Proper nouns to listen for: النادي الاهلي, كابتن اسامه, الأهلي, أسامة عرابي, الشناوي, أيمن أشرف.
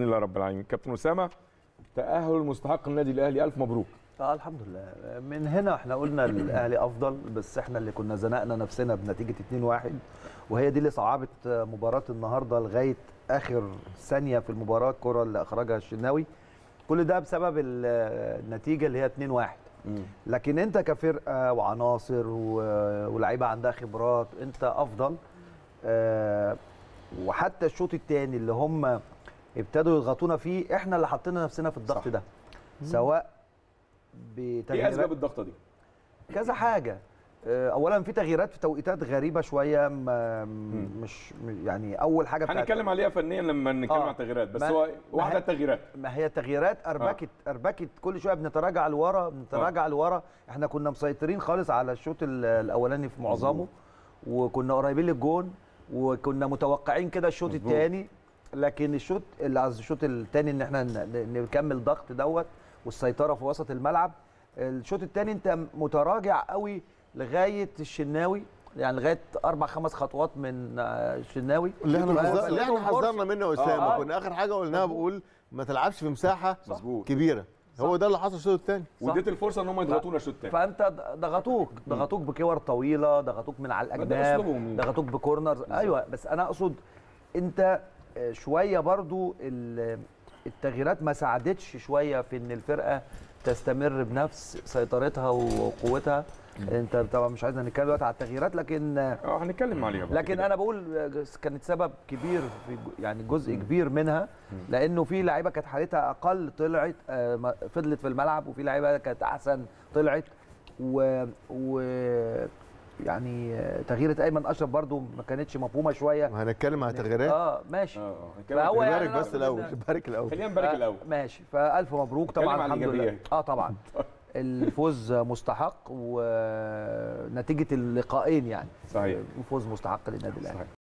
باذن الله رب العالمين. كابتن اسامه، تاهل مستحق النادي الاهلي، الف مبروك. الحمد لله. من هنا احنا قلنا الاهلي افضل، بس احنا اللي كنا زنقنا نفسنا بنتيجه 2-1، وهي دي اللي صعبت مباراه النهارده لغايه اخر ثانيه في المباراه، الكره اللي اخرجها الشناوي. كل ده بسبب النتيجه اللي هي 2-1. لكن انت كفرقه وعناصر ولاعيبه عندها خبرات انت افضل. وحتى الشوط الثاني اللي هم ابتدوا يضغطونا فيه، احنا اللي حطينا نفسنا في الضغط ده، سواء ايه اسباب الضغطه دي؟ كذا حاجه. اولا في تغييرات في توقيتات غريبه شويه، مش يعني اول حاجه هنتكلم عليها فنيا لما نتكلم عن التغييرات، بس هو واحده التغييرات، ما هي التغييرات اربكت كل شويه، بنتراجع لورا بنتراجع لورا. احنا كنا مسيطرين خالص على الشوط الاولاني في معظمه، وكنا قريبين للجون، وكنا متوقعين كده الشوط الثاني، لكن الشوط الثاني ان احنا نكمل الضغط دوت والسيطره في وسط الملعب. الشوط الثاني انت متراجع قوي لغايه الشناوي، يعني لغايه 4-5 خطوات من الشناوي اللي احنا حذرنا منه يا اسامه. كنا اخر حاجه قلناها بقول ما تلعبش في مساحه كبيره، هو ده اللي حصل الشوط الثاني، واديت الفرصه ان هم يضغطونا الشوط الثاني، فانت ضغطوك بكور طويله، ضغطوك من على الاجناب، ضغطوك بكورنرز. ايوه، بس انا اقصد انت شويه برضو التغييرات ما ساعدتش شويه في ان الفرقه تستمر بنفس سيطرتها وقوتها. انت طبعا مش عايزنا نتكلم دلوقتي على التغييرات، لكن هنتكلم عليها، لكن انا بقول كانت سبب كبير في يعني جزء كبير منها، لانه في لعيبه كانت حالتها اقل طلعت فضلت في الملعب، وفي لعيبه كانت احسن طلعت. و يعني تغييرة أيمن أشرف برضو ما كانتش مفهومة شوية، هنتكلم على تغييرات. ماشي. فهو يعني نبارك بس الأول، نبارك الأول، خلينا نبارك الأول. ماشي، فألف مبروك طبعا، الحمد لله. طبعا الفوز مستحق، ونتيجة اللقاءين يعني صحيح، فوز مستحق للنادي الأهلي.